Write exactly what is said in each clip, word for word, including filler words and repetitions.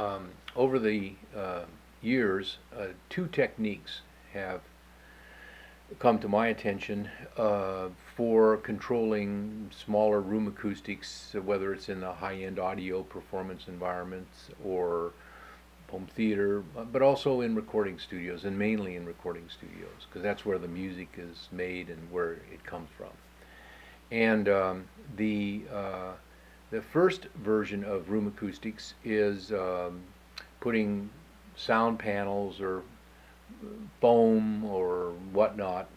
um, over the uh, years, uh, two techniques have come to my attention uh, for controlling smaller room acoustics, whether it's in the high-end audio performance environments or home theater, but also in recording studios, and mainly in recording studios, because that's where the music is made and where it comes from. And um, the uh, the first version of room acoustics is um, putting sound panels or foam or whatnot,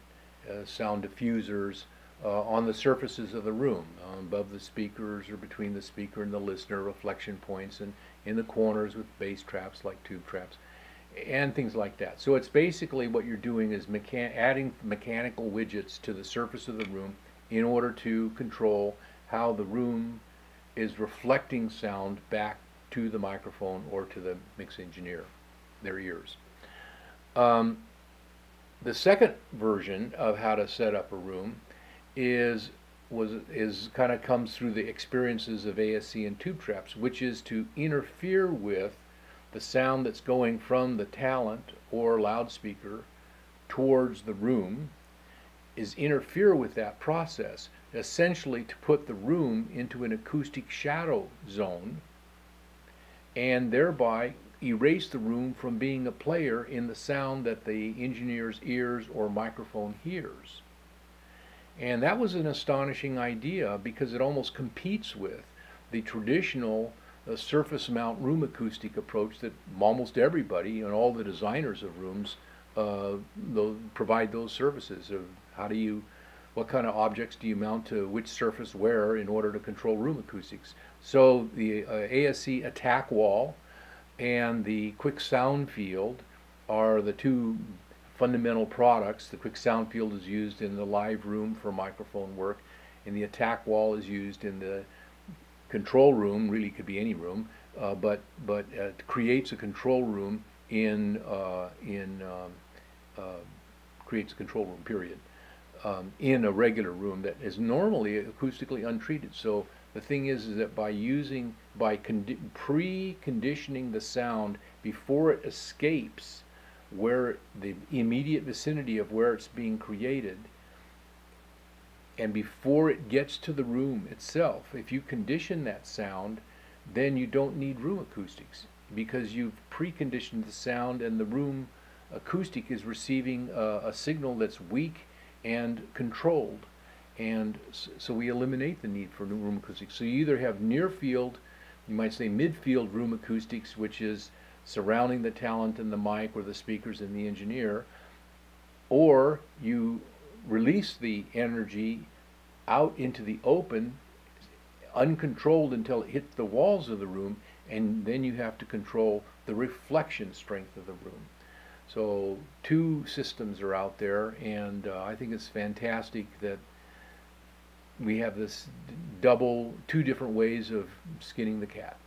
uh, sound diffusers, uh, on the surfaces of the room, uh, above the speakers or between the speaker and the listener, reflection points, and in the corners with bass traps like tube traps and things like that. So it's basically what you're doing is mechan adding mechanical widgets to the surface of the room in order to control how the room is reflecting sound back to the microphone or to the mix engineer, their ears. Um, the second version of how to set up a room is was is kind of comes through the experiences of A S C and tube traps, which is to interfere with the sound that's going from the talent or loudspeaker towards the room, is interfere with that process, essentially to put the room into an acoustic shadow zone and thereby erase the room from being a player in the sound that the engineer's ears or microphone hears. And that was an astonishing idea, because it almost competes with the traditional uh, surface mount room acoustic approach that almost everybody and all the designers of rooms uh, they'll provide those services of how do you, what kind of objects do you mount to which surface where in order to control room acoustics. So the uh, A S C attack wall and the quick sound field are the two fundamental products. The quick sound field is used in the live room for microphone work, and the attack wall is used in the control room, really could be any room, uh, but but uh, it creates a control room in uh, in um, uh, creates a control room period um, in a regular room that is normally acoustically untreated. So the thing is, is that by using, by pre-conditioning the sound before it escapes where the immediate vicinity of where it's being created, and before it gets to the room itself, if you condition that sound, then you don't need room acoustics, because you've preconditioned the sound and the room acoustic is receiving a, a signal that's weak and controlled. And so we eliminate the need for room acoustics. So you either have near field, you might say midfield room acoustics, which is surrounding the talent and the mic or the speakers and the engineer, or you release the energy out into the open, uncontrolled until it hits the walls of the room, and then you have to control the reflection strength of the room. So two systems are out there, and uh, I think it's fantastic that we have this double, two different ways of skinning the cat.